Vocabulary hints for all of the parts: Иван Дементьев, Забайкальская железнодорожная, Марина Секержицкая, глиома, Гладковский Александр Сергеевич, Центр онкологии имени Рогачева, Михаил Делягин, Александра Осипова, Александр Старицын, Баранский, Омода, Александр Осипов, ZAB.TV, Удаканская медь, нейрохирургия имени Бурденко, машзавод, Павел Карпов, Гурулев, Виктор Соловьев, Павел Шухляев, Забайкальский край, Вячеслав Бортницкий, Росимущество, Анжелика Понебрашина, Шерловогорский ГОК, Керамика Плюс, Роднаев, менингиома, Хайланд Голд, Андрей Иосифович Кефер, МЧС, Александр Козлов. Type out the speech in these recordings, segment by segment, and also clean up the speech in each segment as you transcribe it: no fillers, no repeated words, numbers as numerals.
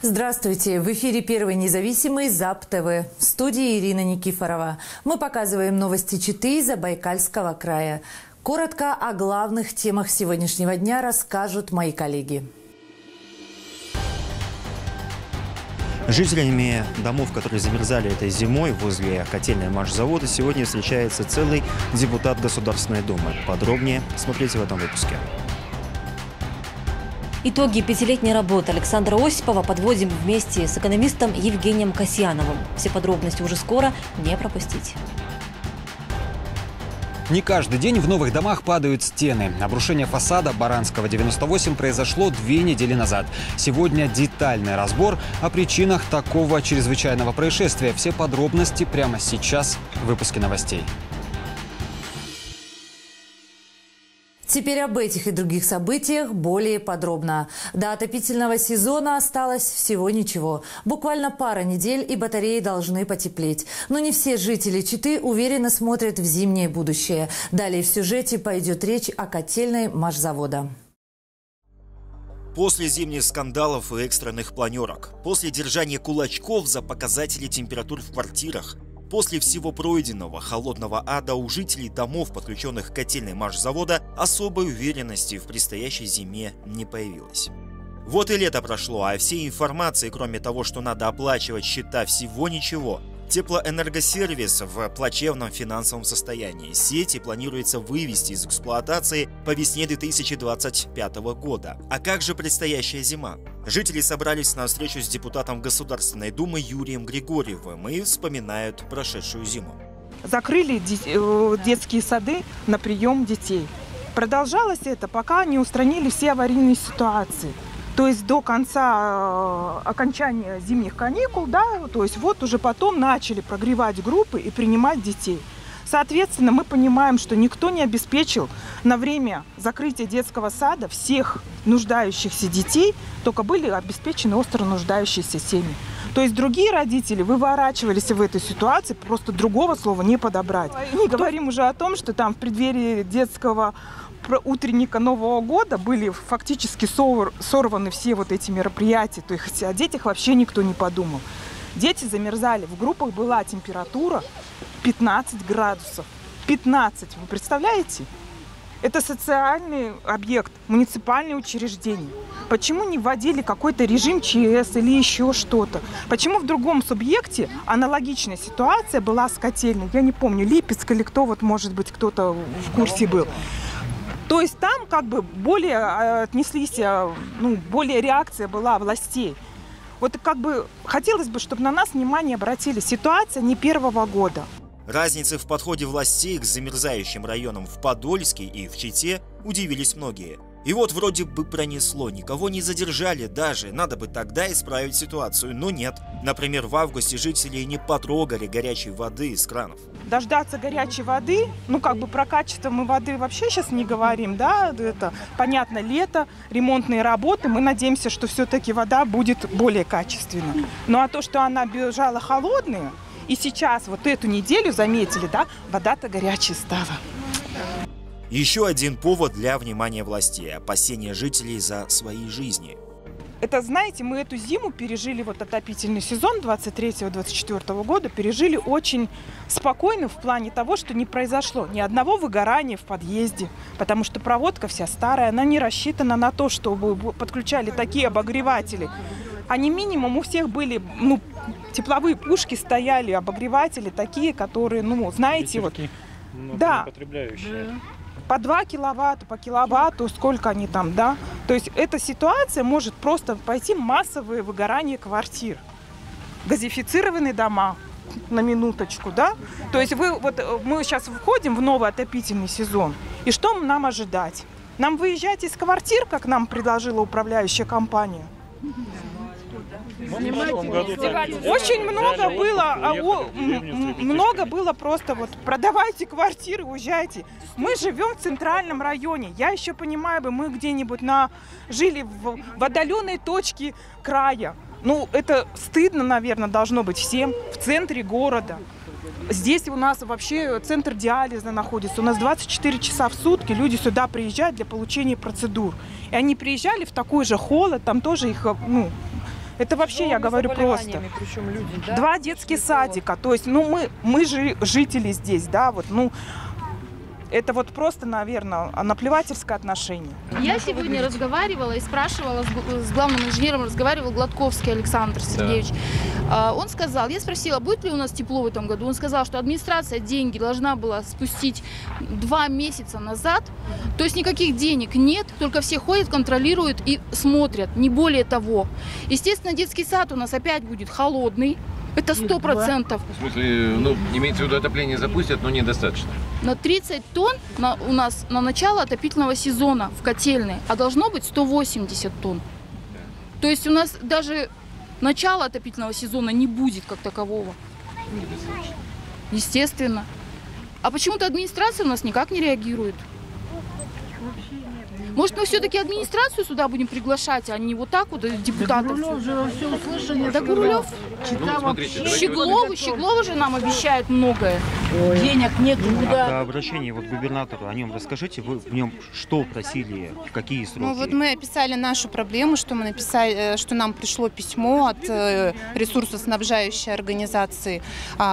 Здравствуйте! В эфире первый независимый ZAB.TV. В студии Ирина Никифорова. Мы показываем новости Читы и Забайкальского края. Коротко о главных темах сегодняшнего дня расскажут мои коллеги. Жителями домов, которые замерзали этой зимой возле котельной машзавода, сегодня встречается целый депутат Государственной Думы. Подробнее смотрите в этом выпуске. Итоги пятилетней работы Александра Осипова подводим вместе с экономистом Евгением Касьяновым. Все подробности уже скоро, не пропустить. Не каждый день в новых домах падают стены. Обрушение фасада Баранского 98 произошло 2 недели назад. Сегодня детальный разбор о причинах такого чрезвычайного происшествия. Все подробности прямо сейчас в выпуске новостей. Теперь об этих и других событиях более подробно. До отопительного сезона осталось всего ничего. Буквально пара недель, и батареи должны потеплеть. Но не все жители Читы уверенно смотрят в зимнее будущее. Далее в сюжете пойдет речь о котельной машзавода. После зимних скандалов и экстренных планерок. После держания кулачков за показатели температур в квартирах. После всего пройденного холодного ада у жителей домов, подключенных к котельной машзавода, особой уверенности в предстоящей зиме не появилось. Вот и лето прошло, а всей информации, кроме того, что надо оплачивать счета, всего ничего. Теплоэнергосервис в плачевном финансовом состоянии. Сети планируется вывести из эксплуатации по весне 2025 года. А как же предстоящая зима? Жители собрались на встречу с депутатом Государственной Думы Юрием Григорьевым и вспоминают прошедшую зиму. Закрыли детские сады на прием детей. Продолжалось это, пока не устранили все аварийные ситуации. То есть до конца окончания зимних каникул, да, то есть вот уже потом начали прогревать группы и принимать детей. Соответственно, мы понимаем, что никто не обеспечил на время закрытия детского сада всех нуждающихся детей, только были обеспечены остро нуждающиеся семьи. То есть другие родители выворачивались в этой ситуации, просто другого слова не подобрать. Не говорим уже о том, что там в преддверии детского утренника Нового года были фактически сорваны все вот эти мероприятия, то есть о детях вообще никто не подумал. Дети замерзали, в группах была температура 15 градусов. 15, вы представляете? Это социальный объект, муниципальные учреждения. Почему не вводили какой-то режим ЧС или еще что-то? Почему в другом субъекте аналогичная ситуация была с котельной? Я не помню, Липецк или кто, вот может быть кто-то в курсе был. То есть там как бы более отнеслись, ну, более реакция была властей. Вот как бы хотелось бы, чтобы на нас внимание обратили. Ситуация не первого года. Разницы в подходе властей к замерзающим районам в Подольске и в Чите удивились многие. И вот вроде бы пронесло, никого не задержали даже, надо бы тогда исправить ситуацию, но нет. Например, в августе жители не потрогали горячей воды из кранов. Дождаться горячей воды, ну как бы про качество мы воды вообще сейчас не говорим, да, это понятно, лето, ремонтные работы, мы надеемся, что все-таки вода будет более качественной. Ну а то, что она бежала холодная, и сейчас вот эту неделю заметили, да, вода-то горячая стала. Еще один повод для внимания властей – опасения жителей за свои жизни. Это, знаете, мы эту зиму пережили, вот отопительный сезон 23-24 года, пережили очень спокойно в плане того, что не произошло ни одного выгорания в подъезде, потому что проводка вся старая, она не рассчитана на то, чтобы подключали такие обогреватели. Они минимум у всех были, ну, тепловые пушки стояли, обогреватели такие, которые, ну, знаете, ветерки, вот… Да. По 2 киловатта, по киловатту, сколько они там, да. То есть эта ситуация может просто пойти массовое выгорание квартир. Газифицированные дома, на минуточку, да. То есть мы сейчас входим в новый отопительный сезон. И что нам ожидать? Нам выезжать из квартир, как нам предложила управляющая компания? Очень много было, просто вот продавайте квартиры, уезжайте. Мы живем в центральном районе. Я еще понимаю, бы мы где-нибудь жили в отдаленной точке края. Ну, это стыдно, наверное, должно быть всем в центре города. Здесь у нас вообще центр диализа находится. У нас 24 часа в сутки люди сюда приезжают для получения процедур. И они приезжали в такой же холод, там тоже их, ну, Это вообще, я говорю, просто. Причем люди, да? 2 детских садика. То есть, ну, мы же жители здесь, да, вот, ну, это вот просто, наверное, наплевательское отношение. Я сегодня разговаривала и спрашивала, с главным инженером разговаривал Гладковский Александр Сергеевич. Да. Он сказал, я спросила, будет ли у нас тепло в этом году. Он сказал, что администрация деньги должна была спустить 2 месяца назад. То есть никаких денег нет, только все ходят, контролируют и смотрят, не более того. Естественно, детский сад у нас опять будет холодный. Это 100%. В смысле, ну, имеется в виду, отопление запустят, но недостаточно. На 30 тонн у нас на начало отопительного сезона в котельной, а должно быть 180 тонн. То есть у нас даже начала отопительного сезона не будет как такового. Недостаточно. Естественно. А почему-то администрация у нас никак не реагирует. Может, мы все-таки администрацию сюда будем приглашать, а не вот так вот депутатов? Гурулев же во всем слышали. Да, Гурулев. Щеглов же нам обещает многое. Ой. Денег нет никуда. А обращение вот к губернатору, о нем расскажите, вы в нем что просили, в какие сроки? Ну вот мы описали нашу проблему, что мы написали, что нам пришло письмо от ресурсоснабжающей организации,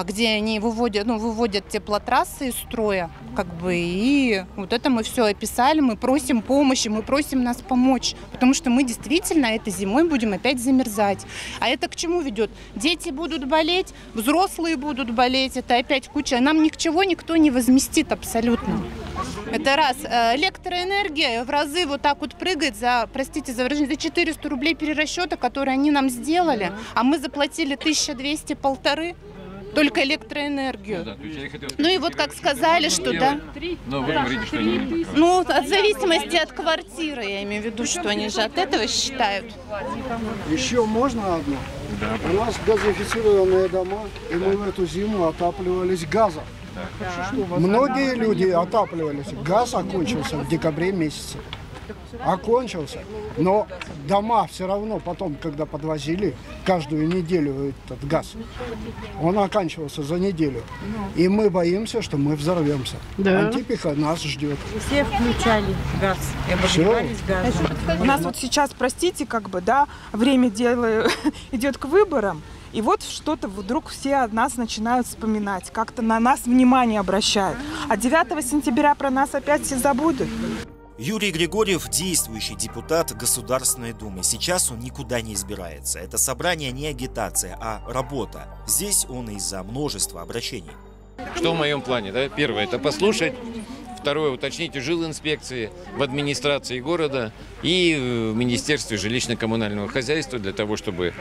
где они выводят теплотрассы из строя, как бы, и вот это мы все описали, мы просим помощи. Мы просим нас помочь, потому что мы действительно этой зимой будем опять замерзать. А это к чему ведет? Дети будут болеть, взрослые будут болеть, это опять куча. Нам ничего никто не возместит абсолютно. Это раз. Электроэнергия в разы вот так вот прыгает за, простите за выражение, за 400 рублей перерасчета, которые они нам сделали, а мы заплатили 1200-1500. Только электроэнергию. Ну, да, ну и вот как сказали, что да. Ну, от зависимости от квартиры, я имею в виду, что они же от этого считают. Еще можно одно? Да. У нас газифицированные дома, и мы в эту зиму отапливались газом. Да. Многие люди отапливались. Газ окончился в декабре месяце. Окончился, но дома все равно потом, когда подвозили каждую неделю этот газ, он оканчивался за неделю, и мы боимся, что мы взорвемся. Да. Антипиха нас ждет. Все включали газ, обогревались газом. У нас вот сейчас, простите, как бы, да, время идет к выборам. И вот что-то вдруг все от нас начинают вспоминать, как-то на нас внимание обращают. А 9 сентября про нас опять все забудут. Юрий Григорьев – действующий депутат Государственной Думы. Сейчас он никуда не избирается. Это собрание не агитация, а работа. Здесь он из-за множества обращений. Что в моем плане? Да? Первое – это послушать. Второе – уточнить у жилинспекции, в администрации города и в Министерстве жилищно-коммунального хозяйства для того, чтобы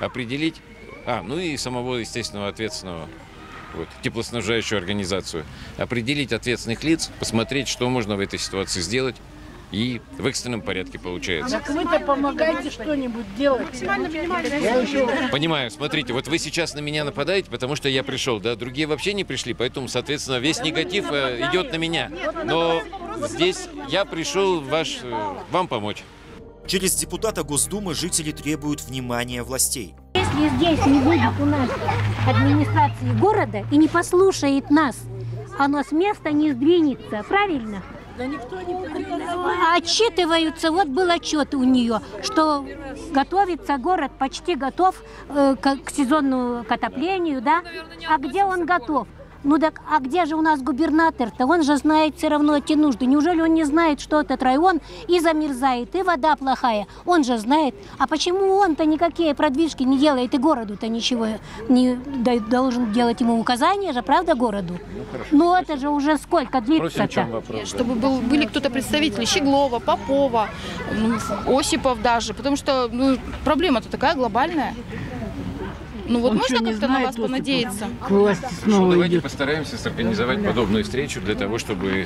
определить, ну и самого естественного ответственного, вот, теплоснабжающую организацию, определить ответственных лиц, посмотреть, что можно в этой ситуации сделать, и в экстренном порядке получается. Так вы-то помогаете что-нибудь делать. Понимаю, смотрите, вот вы сейчас на меня нападаете, потому что я пришел, да, другие вообще не пришли, поэтому, соответственно, весь негатив идет на меня. Но здесь я пришел вам помочь. Через депутата Госдумы жители требуют внимания властей. Если здесь не будет у нас администрации города и не послушает нас, оно с места не сдвинется, правильно? Да никто не понимает. Отчитываются, вот был отчет у нее, что готовится город, почти готов к сезонному отоплению, да? А где он готов? Ну так, а где же у нас губернатор-то? Он же знает все равно эти нужды. Неужели он не знает, что этот район и замерзает, и вода плохая? Он же знает. А почему он-то никакие продвижки не делает, и городу-то ничего не должен делать ему указания же, правда, городу? Ну это же уже сколько длится-то? Чтобы были кто-то представители Щеглова, Попова, Осипов даже, потому что проблема-то такая глобальная. Ну вот можно как-то на вас понадеяться? Давайте постараемся сорганизовать подобную встречу для того, чтобы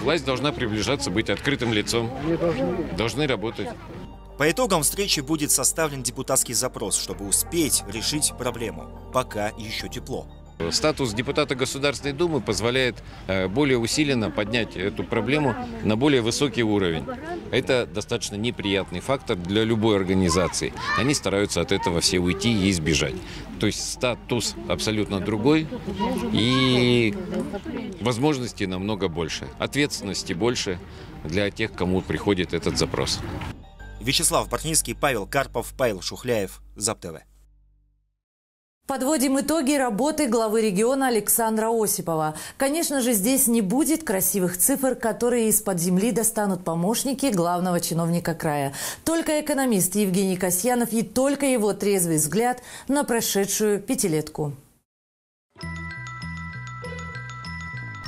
власть должна приближаться, быть открытым лицом. Должны работать. По итогам встречи будет составлен депутатский запрос, чтобы успеть решить проблему. Пока еще тепло. Статус депутата Государственной Думы позволяет более усиленно поднять эту проблему на более высокий уровень. Это достаточно неприятный фактор для любой организации. Они стараются от этого все уйти и избежать. То есть статус абсолютно другой и возможностей намного больше, ответственности больше для тех, кому приходит этот запрос. Вячеслав Бортницкий, Павел Карпов, Павел Шухляев, ZAB.TV. Подводим итоги работы главы региона Александра Осипова. Конечно же, здесь не будет красивых цифр, которые из-под земли достанут помощники главного чиновника края. Только экономист Евгений Касьянов и только его трезвый взгляд на прошедшую пятилетку.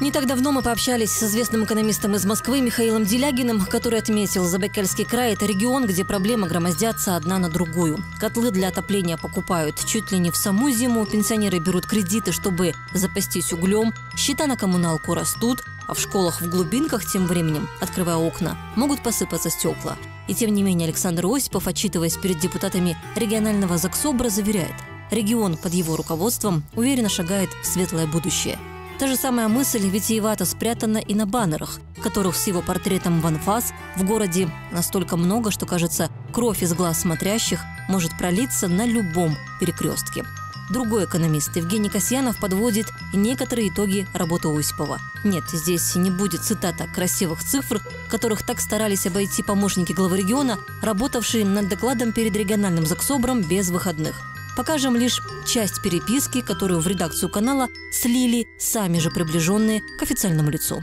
Не так давно мы пообщались с известным экономистом из Москвы Михаилом Делягиным, который отметил, Забайкальский край – это регион, где проблемы громоздятся одна на другую. Котлы для отопления покупают чуть ли не в саму зиму, пенсионеры берут кредиты, чтобы запастись углем, счета на коммуналку растут, а в школах в глубинках тем временем, открывая окна, могут посыпаться стекла. И тем не менее Александр Осипов, отчитываясь перед депутатами регионального заксобра, заверяет – регион под его руководством уверенно шагает в светлое будущее. Та же самая мысль витиевато спрятана и на баннерах, которых с его портретом в анфас в городе настолько много, что, кажется, кровь из глаз смотрящих может пролиться на любом перекрестке. Другой экономист Евгений Касьянов подводит некоторые итоги работы Осипова. Нет, здесь не будет, цитата, красивых цифр, которых так старались обойти помощники главы региона, работавшие над докладом перед региональным заксобром без выходных. Покажем лишь часть переписки, которую в редакцию канала слили сами же приближенные к официальному лицу.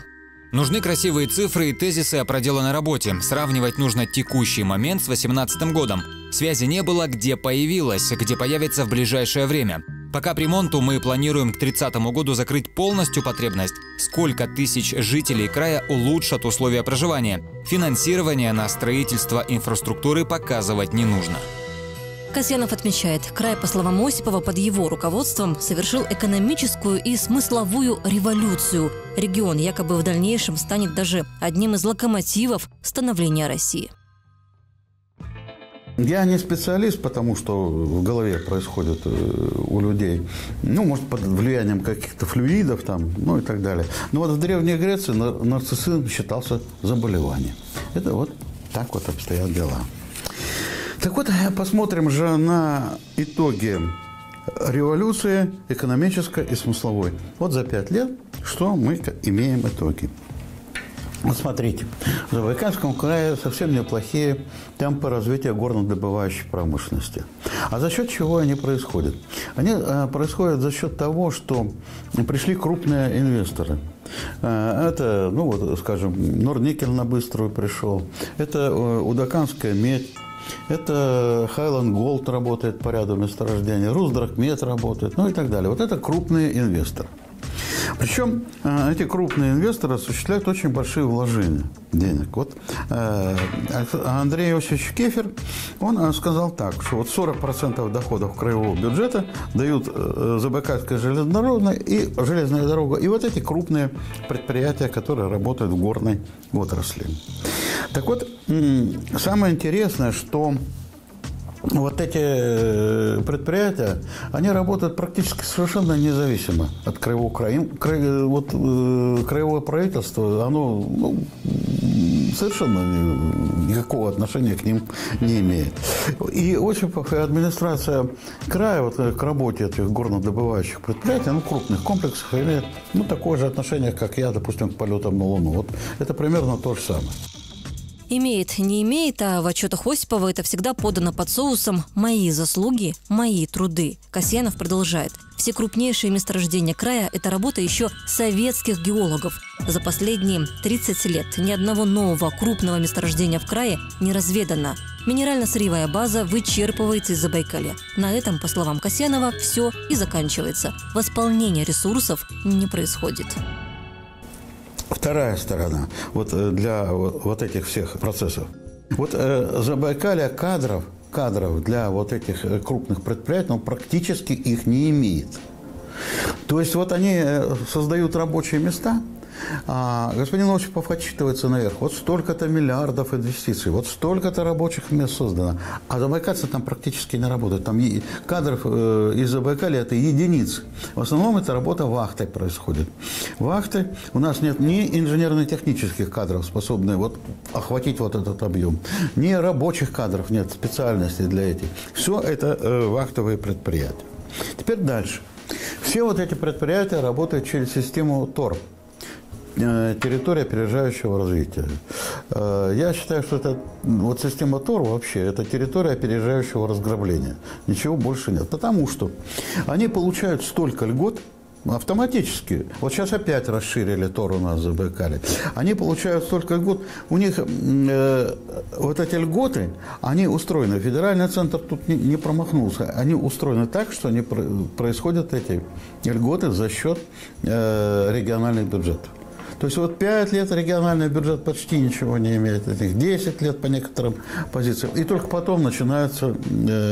Нужны красивые цифры и тезисы о проделанной работе. Сравнивать нужно текущий момент с 2018 годом. Связи не было, где появилась, где появится в ближайшее время. Пока к ремонту мы планируем к 30 году закрыть полностью потребность. Сколько тысяч жителей края улучшат условия проживания. Финансирование на строительство инфраструктуры показывать не нужно. Касьянов отмечает, край, по словам Осипова, под его руководством совершил экономическую и смысловую революцию. Регион якобы в дальнейшем станет даже одним из локомотивов становления России. Я не специалист, потому что в голове происходит у людей, ну, может, под влиянием каких-то флюидов там, ну и так далее. Но вот в Древней Греции нарциссизм считался заболеванием. Это вот так вот обстоят дела. Так вот, посмотрим же на итоги революции экономической и смысловой. Вот за 5 лет, что мы имеем итоги. Вот смотрите, в Забайкальском крае совсем неплохие темпы развития горнодобывающей промышленности. А за счет чего они происходят? Они происходят за счет того, что пришли крупные инвесторы. Это, ну вот, скажем, Норникель на быструю пришел, это Удаканская медь. Это Хайланд Голд работает по ряду месторождений, Русдрагмет работает, ну и так далее. Вот это крупные инвесторы. Причем эти крупные инвесторы осуществляют очень большие вложения денег. Вот Андрей Иосифович Кефер, он сказал так, что вот 40% доходов краевого бюджета дают Забайкальская железнодорожная и железная дорога, и вот эти крупные предприятия, которые работают в горной отрасли. Так вот, самое интересное, что вот эти предприятия, они работают практически совершенно независимо от краевого края. Вот краевое правительство, оно, ну, совершенно никакого отношения к ним не имеет. И Осипов, и администрация края вот, к работе этих горнодобывающих предприятий, ну, крупных комплексов, имеет, ну, такое же отношение, как я, допустим, к полетам на Луну. Вот это примерно то же самое. Имеет, не имеет, а в отчетах Осипова это всегда подано под соусом «мои заслуги, мои труды». Касьянов продолжает. Все крупнейшие месторождения края – это работа еще советских геологов. За последние 30 лет ни одного нового крупного месторождения в крае не разведано. Минерально-сырьевая база вычерпывается из Забайкалья. На этом, по словам Касьянова, все и заканчивается. Восполнение ресурсов не происходит. Вторая сторона вот для вот этих всех процессов. Вот Забайкалье кадров для вот этих крупных предприятий, но практически их не имеет. То есть вот они создают рабочие места, а господин Осипов отчитывается наверх. Вот столько-то миллиардов инвестиций, вот столько-то рабочих мест создано. А забайкальцы там практически не работают. Там кадров из Забайкалья – это единицы. В основном это работа вахтой происходит. Вахты. У нас нет ни инженерно-технических кадров, способных вот охватить вот этот объем, ни рабочих кадров, нет специальностей для этих. Все это вахтовые предприятия. Теперь дальше. Все вот эти предприятия работают через систему ТОР. Территория опережающего развития. Я считаю, что это, вот система ТОР вообще, это территория опережающего разграбления. Ничего больше нет. Потому что они получают столько льгот автоматически. Вот сейчас опять расширили ТОР у нас в Забайкалье. Они получают столько льгот. У них вот эти льготы, они устроены. Федеральный центр тут не промахнулся. Они устроены так, что они происходят эти льготы за счет региональных бюджетов. То есть вот 5 лет региональный бюджет почти ничего не имеет, от них 10 лет по некоторым позициям. И только потом начинаются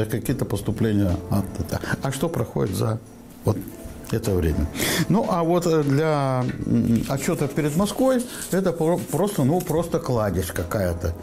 какие-то поступления от этого. А что проходит за вот это время? Ну, а вот для отчета перед Москвой это просто, ну, просто кладезь какая-то.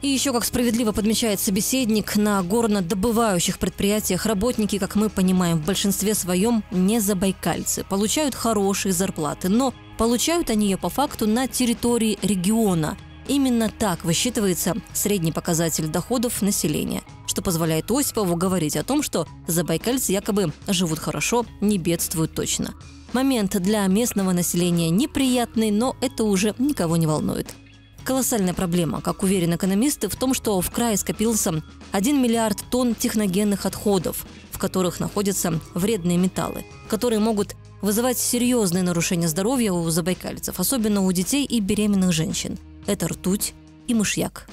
И еще, как справедливо подмечает собеседник, на горнодобывающих предприятиях работники, как мы понимаем, в большинстве своем не забайкальцы. Получают хорошие зарплаты, но получают они ее по факту на территории региона. Именно так высчитывается средний показатель доходов населения, что позволяет Осипову говорить о том, что забайкальцы якобы живут хорошо, не бедствуют точно. Момент для местного населения неприятный, но это уже никого не волнует. Колоссальная проблема, как уверены экономисты, в том, что в крае скопился 1 миллиард тонн техногенных отходов, в которых находятся вредные металлы, которые могут вызывать серьезные нарушения здоровья у забайкальцев, особенно у детей и беременных женщин. Это ртуть и мышьяк.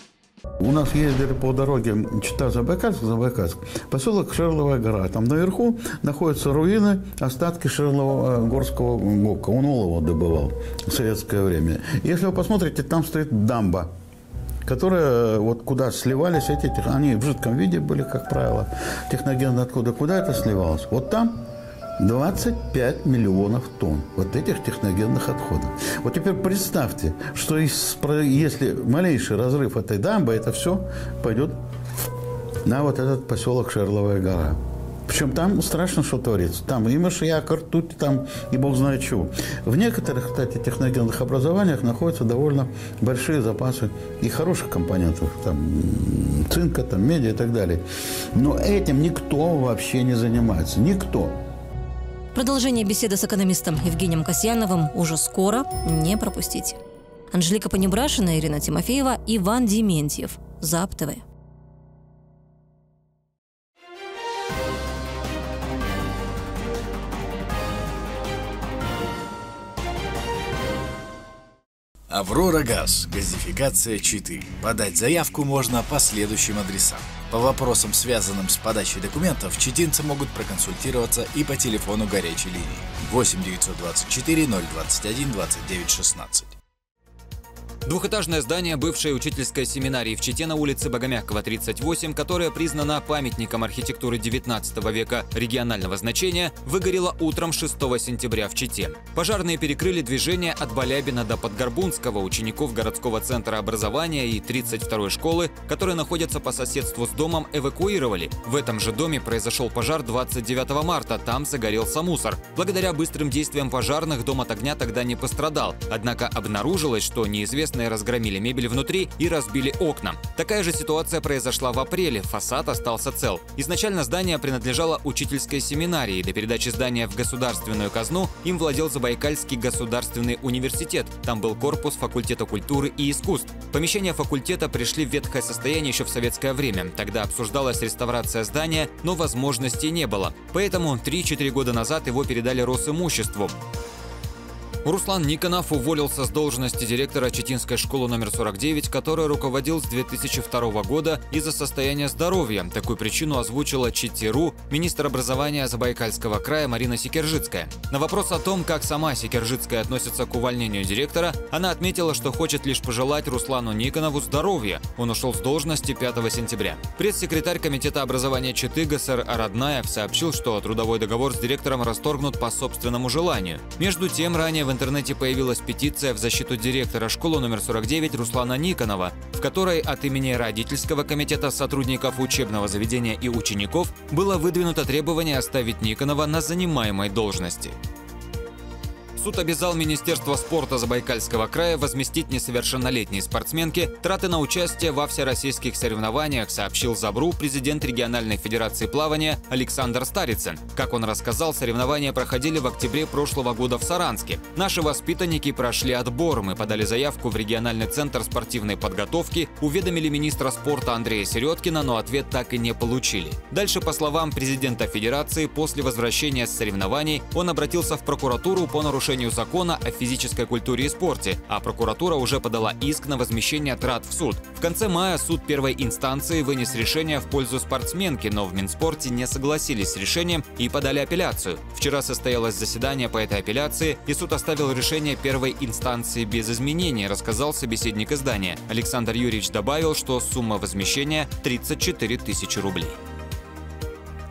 У нас ездили по дороге Чита-Забайкальск, поселок Шерловая гора. Там наверху находятся руины, остатки Шерловогорского ГОКа. Он олово добывал в советское время. Если вы посмотрите, там стоит дамба, которая, вот куда сливались эти, они в жидком виде были, как правило, техногенные отходы. Куда это сливалось? Вот там 25 миллионов тонн вот этих техногенных отходов. Вот теперь представьте, что если малейший разрыв этой дамбы, это все пойдет на вот этот поселок Шерловая гора. Причем там страшно, что творится. Там и мышьяк, и ртуть, там и бог знает чего. В некоторых, кстати, техногенных образованиях находятся довольно большие запасы и хороших компонентов. Там цинка, там меди и так далее. Но этим никто вообще не занимается. Никто. Продолжение беседы с экономистом Евгением Касьяновым уже скоро. Не пропустите. Анжелика Понебрашина, Ирина Тимофеева, Иван Дементьев. ZAB.TV. «Аврора Газ», газификация Читы. Подать заявку можно по следующим адресам. По вопросам, связанным с подачей документов, читинцы могут проконсультироваться и по телефону горячей линии 8 924 021 29 16. Двухэтажное здание бывшей учительской семинарии в Чите на улице Богомягкого, 38, которая признана памятником архитектуры 19 века регионального значения, выгорело утром 6 сентября в Чите. Пожарные перекрыли движение от Балябина до Подгорбунского учеников городского центра образования и 32-й школы, которые находятся по соседству с домом, эвакуировали. В этом же доме произошел пожар 29 марта, там загорелся мусор. Благодаря быстрым действиям пожарных дом от огня тогда не пострадал, однако обнаружилось, что неизвестно разгромили мебель внутри и разбили окна. Такая же ситуация произошла в апреле. Фасад остался цел. Изначально здание принадлежало учительской семинарии. До передачи здания в государственную казну им владел Забайкальский государственный университет. Там был корпус факультета культуры и искусств. Помещения факультета пришли в ветхое состояние еще в советское время. Тогда обсуждалась реставрация здания, но возможностей не было. Поэтому 3-4 года назад его передали Росимуществу. Руслан Никонов уволился с должности директора Читинской школы номер 49, которой руководил с 2002 года из-за состояния здоровья. Такую причину озвучила Чите.ру министр образования Забайкальского края Марина Секержицкая. На вопрос о том, как сама Секержицкая относится к увольнению директора, она отметила, что хочет лишь пожелать Руслану Никонову здоровья. Он ушел с должности 5 сентября. Пресс-секретарь Комитета образования Читы ГСР Роднаев сообщил, что трудовой договор с директором расторгнут по собственному желанию. Между тем, ранее в интернете появилась петиция в защиту директора школы номер 49 Руслана Никонова, в которой от имени родительского комитета сотрудников учебного заведения и учеников было выдвинуто требование оставить Никонова на занимаемой должности. Суд обязал Министерство спорта Забайкальского края возместить несовершеннолетней спортсменке траты на участие во всероссийских соревнованиях, сообщил ZAB.RU президент региональной федерации плавания Александр Старицын. Как он рассказал, соревнования проходили в октябре прошлого года в Саранске. Наши воспитанники прошли отбор. Мы подали заявку в региональный центр спортивной подготовки, уведомили министра спорта Андрея Середкина, но ответ так и не получили. Дальше, по словам президента федерации, после возвращения с соревнований он обратился в прокуратуру по нарушению закона о физической культуре и спорте, а прокуратура уже подала иск на возмещение трат в суд. В конце мая суд первой инстанции вынес решение в пользу спортсменки, но в Минспорте не согласились с решением и подали апелляцию. Вчера состоялось заседание по этой апелляции, и суд оставил решение первой инстанции без изменений, рассказал собеседник издания. Александр Юрьевич добавил, что сумма возмещения – 34 тысячи рублей.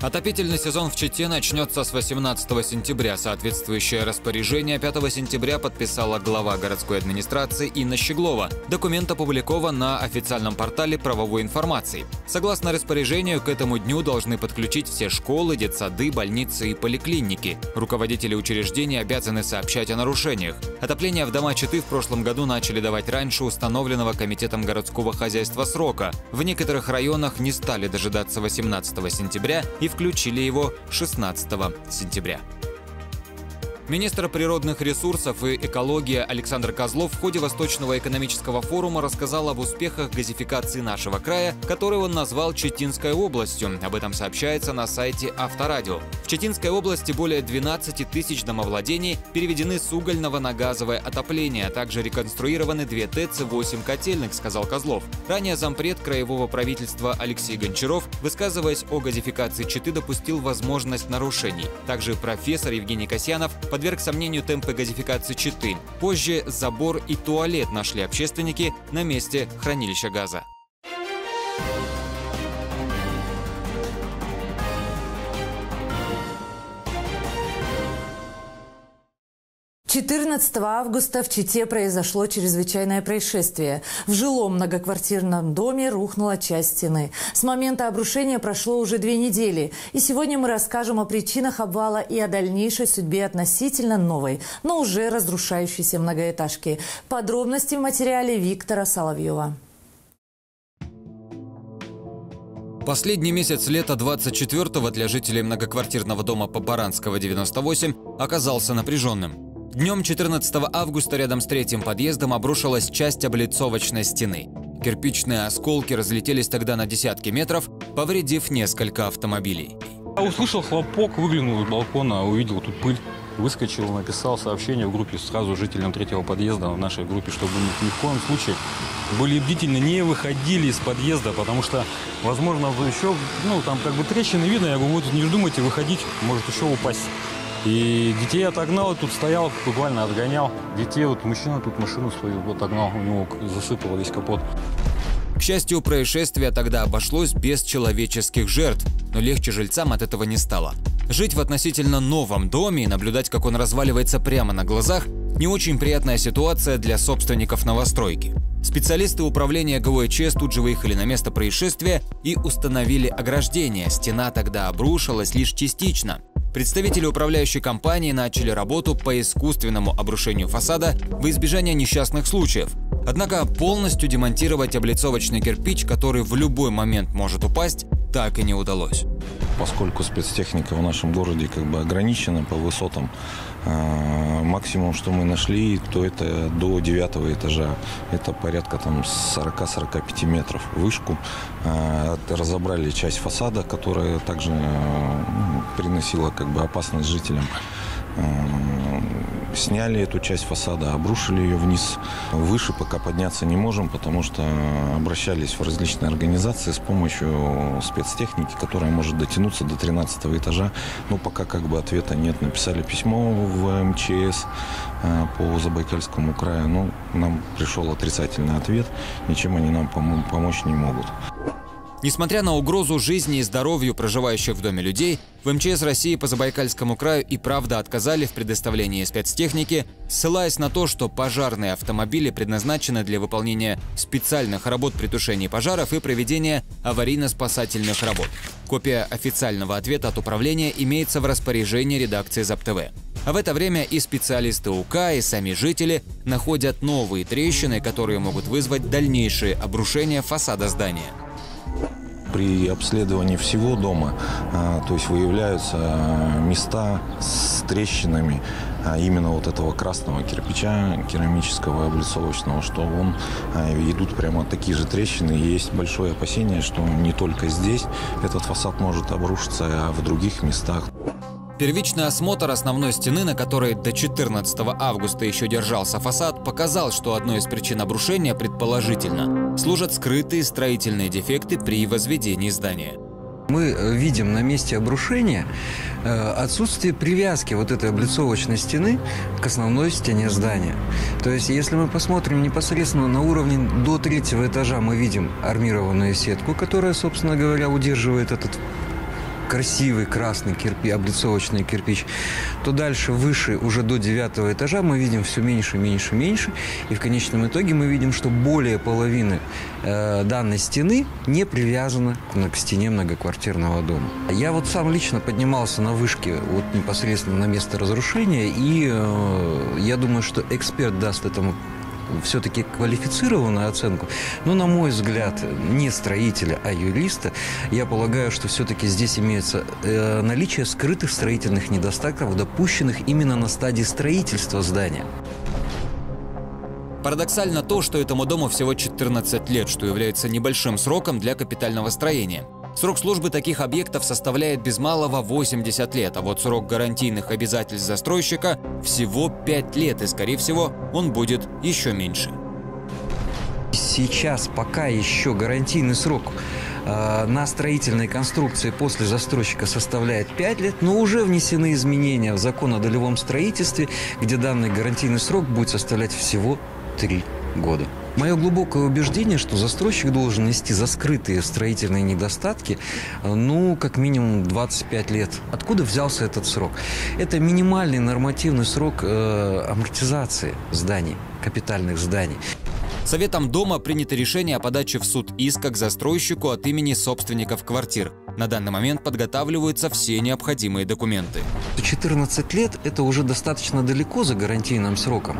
Отопительный сезон в Чите начнется с 18 сентября. Соответствующее распоряжение 5 сентября подписала глава городской администрации Инна Щеглова. Документ опубликован на официальном портале правовой информации. Согласно распоряжению, к этому дню должны подключить все школы, детсады, больницы и поликлиники. Руководители учреждений обязаны сообщать о нарушениях. Отопление в дома Читы в прошлом году начали давать раньше установленного комитетом городского хозяйства срока. В некоторых районах не стали дожидаться 18 сентября и включили его 16 сентября. Министр природных ресурсов и экологии Александр Козлов в ходе Восточного экономического форума рассказал об успехах газификации нашего края, который он назвал Читинской областью. Об этом сообщается на сайте Авторадио. В Читинской области более 12 тысяч домовладений переведены с угольного на газовое отопление, а также реконструированы 2 ТЭЦ и 8 котельных, сказал Козлов. Ранее зампред краевого правительства Алексей Гончаров, высказываясь о газификации Читы, допустил возможность нарушений. Также профессор Евгений Касьянов подверг сомнению темпы газификации Читы. Позже забор и туалет нашли общественники на месте хранилища газа. С 14 августа в Чите произошло чрезвычайное происшествие. В жилом многоквартирном доме рухнула часть стены. С момента обрушения прошло уже 2 недели. И сегодня мы расскажем о причинах обвала и о дальнейшей судьбе относительно новой, но уже разрушающейся многоэтажки. Подробности в материале Виктора Соловьева. Последний месяц лета 24-го для жителей многоквартирного дома по Баранского, 98, оказался напряженным. Днем 14 августа рядом с третьим подъездом обрушилась часть облицовочной стены. Кирпичные осколки разлетелись тогда на десятки метров, повредив несколько автомобилей. Я услышал хлопок, выглянул из балкона, увидел тут пыль, выскочил, написал сообщение в группе сразу жителям третьего подъезда в нашей группе, чтобы ни в коем случае были бдительны, не выходили из подъезда, потому что, возможно, еще, там как бы трещины видно, я говорю, вот не думайте выходить, может еще упасть. И детей отогнал, тут стоял, буквально отгонял. Детей, вот мужчина тут машину свою отогнал, у него засыпало весь капот. К счастью, происшествие тогда обошлось без человеческих жертв, но легче жильцам от этого не стало. Жить в относительно новом доме и наблюдать, как он разваливается прямо на глазах, не очень приятная ситуация для собственников новостройки. Специалисты управления ГОЧС тут же выехали на место происшествия и установили ограждение. Стена тогда обрушилась лишь частично. Представители управляющей компании начали работу по искусственному обрушению фасада во избежание несчастных случаев. Однако полностью демонтировать облицовочный кирпич, который в любой момент может упасть, так и не удалось. Поскольку спецтехника в нашем городе как бы ограничена по высотам, максимум, что мы нашли, то это до 9-го этажа. Это порядка 40-45 метров вышку. Разобрали часть фасада, которая также приносила как бы опасность жителям. Сняли эту часть фасада, обрушили ее вниз. Выше пока подняться не можем, потому что обращались в различные организации с помощью спецтехники, которая может дотянуться до 13 этажа. Но пока как бы ответа нет. Написали письмо в МЧС по Забайкальскому краю. Но нам пришел отрицательный ответ. Ничем они нам помочь не могут. Несмотря на угрозу жизни и здоровью проживающих в доме людей, в МЧС России по Забайкальскому краю и правда отказали в предоставлении спецтехники, ссылаясь на то, что пожарные автомобили предназначены для выполнения специальных работ при тушении пожаров и проведения аварийно-спасательных работ. Копия официального ответа от управления имеется в распоряжении редакции ZAB.TV. А в это время и специалисты УК, и сами жители находят новые трещины, которые могут вызвать дальнейшие обрушения фасада здания. При обследовании всего дома, то есть выявляются места с трещинами именно вот этого красного кирпича, керамического и облицовочного, что вон идут прямо такие же трещины. И есть большое опасение, что не только здесь этот фасад может обрушиться, а в других местах. Первичный осмотр основной стены, на которой до 14 августа еще держался фасад, показал, что одной из причин обрушения, предположительно, служат скрытые строительные дефекты при возведении здания. Мы видим на месте обрушения отсутствие привязки вот этой облицовочной стены к основной стене здания. То есть, если мы посмотрим непосредственно на уровне до 3-го этажа, мы видим армированную сетку, которая, собственно говоря, удерживает этот красивый красный кирпич, облицовочный кирпич, то дальше, выше, уже до 9-го этажа, мы видим все меньше, меньше, меньше. И в конечном итоге мы видим, что более половины данной стены не привязана к стене многоквартирного дома. Я вот сам лично поднимался на вышке вот непосредственно на место разрушения, и я думаю, что эксперт даст этому все-таки квалифицированную оценку, но, на мой взгляд, не строителя, а юриста, я полагаю, что все-таки здесь имеется наличие скрытых строительных недостатков, допущенных именно на стадии строительства здания. Парадоксально то, что этому дому всего 14 лет, что является небольшим сроком для капитального строения. Срок службы таких объектов составляет без малого 80 лет, а вот срок гарантийных обязательств застройщика всего 5 лет, и, скорее всего, он будет еще меньше. Сейчас пока еще гарантийный срок на строительные конструкции после застройщика составляет 5 лет, но уже внесены изменения в закон о долевом строительстве, где данный гарантийный срок будет составлять всего 3 года. Мое глубокое убеждение, что застройщик должен нести за скрытые строительные недостатки, ну, как минимум 25 лет. Откуда взялся этот срок? Это минимальный нормативный срок амортизации зданий, капитальных зданий. Советом дома принято решение о подаче в суд иска к застройщику от имени собственников квартир. На данный момент подготавливаются все необходимые документы. 14 лет – это уже достаточно далеко за гарантийным сроком.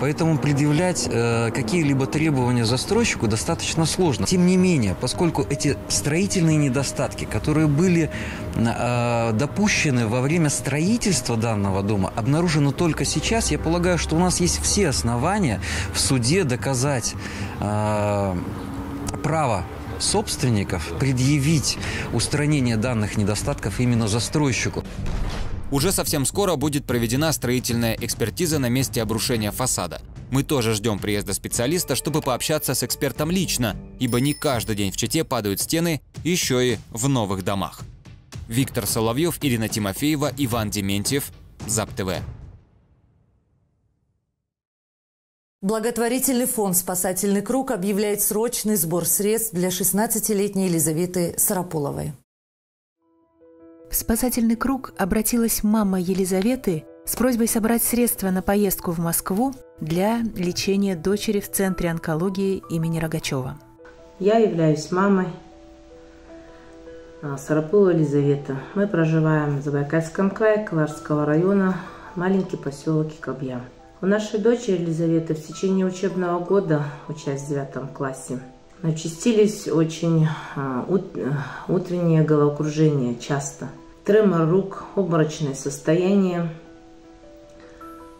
Поэтому предъявлять какие-либо требования застройщику достаточно сложно. Тем не менее, поскольку эти строительные недостатки, которые были допущены во время строительства данного дома, обнаружены только сейчас, я полагаю, что у нас есть все основания в суде доказать право собственников предъявить устранение данных недостатков именно застройщику. Уже совсем скоро будет проведена строительная экспертиза на месте обрушения фасада. Мы тоже ждем приезда специалиста, чтобы пообщаться с экспертом лично, ибо не каждый день в Чите падают стены, еще и в новых домах. Виктор Соловьев, Ирина Тимофеева, Иван Дементьев, ZAB.TV. Благотворительный фонд «Спасательный круг» объявляет срочный сбор средств для 16-летней Елизаветы Сарапуловой. В «Спасательный круг» обратилась мама Елизаветы с просьбой собрать средства на поездку в Москву для лечения дочери в Центре онкологии имени Рогачева. Я являюсь мамой Сарапуловой Елизаветы. Мы проживаем в Забайкальском крае, Каларского района, маленький поселок Кобья. У нашей дочери Елизаветы в течение учебного года, учась в 9 классе, участились очень утреннее головокружение часто. Тремор рук, обморочное состояние,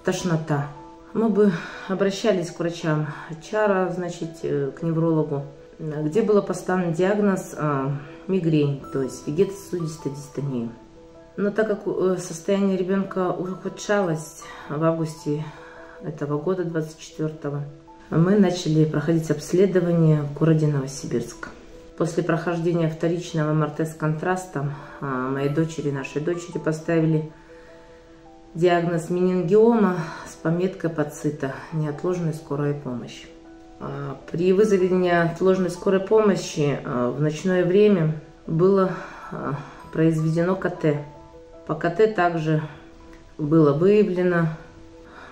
тошнота. Мы бы обращались к врачам Чара, значит, к неврологу, где был поставлен диагноз мигрень, то есть вегетососудистой дистонии. Но так как состояние ребенка ухудшалось в августе этого года, 24-го, мы начали проходить обследование в городе Новосибирск. После прохождения вторичного МРТ с контрастом моей дочери, нашей дочери, поставили диагноз менингиома с пометкой подсыта, неотложная скорая помощь. При вызове неотложной скорой помощи в ночное время было произведено КТ. По КТ также было выявлено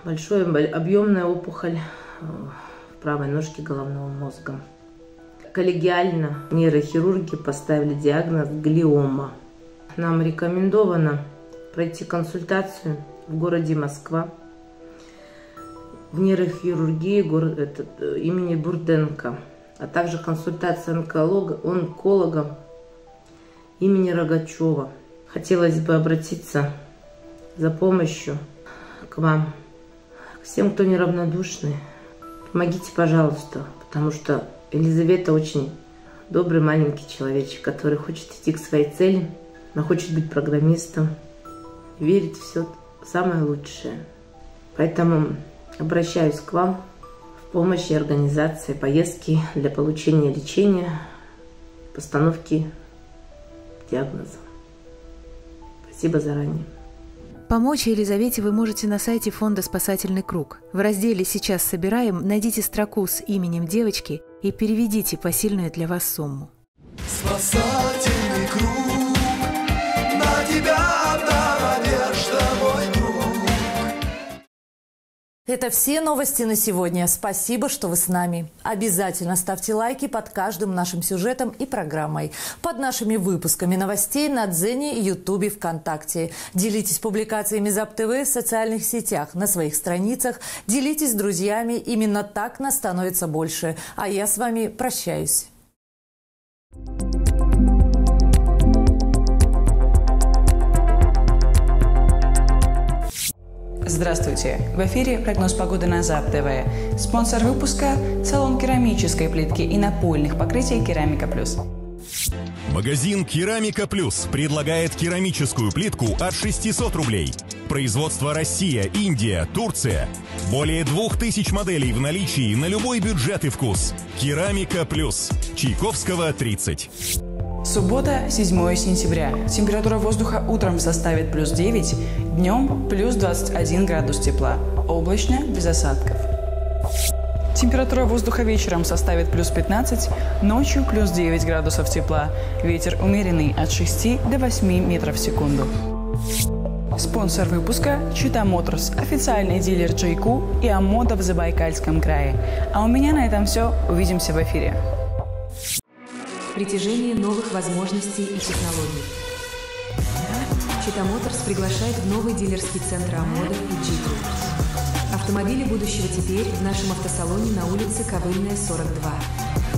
большая объемная опухоль в правой ножке головного мозга. Коллегиально нейрохирурги поставили диагноз глиома. Нам рекомендовано пройти консультацию в городе Москва в нейрохирургии имени Бурденко, а также консультация онколога имени Рогачева. Хотелось бы обратиться за помощью к вам, к всем, кто неравнодушны. Помогите, пожалуйста, потому что Елизавета очень добрый маленький человечек, который хочет идти к своей цели, она хочет быть программистом, верит в все самое лучшее. Поэтому обращаюсь к вам в помощи организации поездки для получения лечения, постановки диагноза. Спасибо заранее. Помочь Елизавете вы можете на сайте фонда «Спасательный круг». В разделе «Сейчас собираем» найдите строку с именем девочки и переведите посильную для вас сумму. Спасательный круг, на тебя одна надежда, мой друг. Это все новости на сегодня. Спасибо, что вы с нами. Обязательно ставьте лайки под каждым нашим сюжетом и программой. Под нашими выпусками новостей на Дзене, Ютубе, ВКонтакте. Делитесь публикациями ZAB.TV в социальных сетях, на своих страницах. Делитесь с друзьями. Именно так нас становится больше. А я с вами прощаюсь. Здравствуйте! В эфире прогноз погоды на ZAB.TV. Спонсор выпуска – салон керамической плитки и напольных покрытий «Керамика Плюс». Магазин «Керамика Плюс» предлагает керамическую плитку от 600 рублей. Производство Россия, Индия, Турция. Более 2000 моделей в наличии на любой бюджет и вкус. «Керамика Плюс». Чайковского, 30. Суббота, 7 сентября. Температура воздуха утром составит плюс 9, днем плюс 21 градус тепла. Облачно, без осадков. Температура воздуха вечером составит плюс 15, ночью плюс 9 градусов тепла. Ветер умеренный от 6 до 8 метров в секунду. Спонсор выпуска – Чита Моторс, официальный дилер «Джейку» и «Омода» в Забайкальском крае. А у меня на этом все. Увидимся в эфире. Притяжение новых возможностей и технологий. Чита Моторс приглашает в новый дилерский центр «Омода» и «Джиту». Автомобили будущего теперь в нашем автосалоне на улице Ковыльная, 42.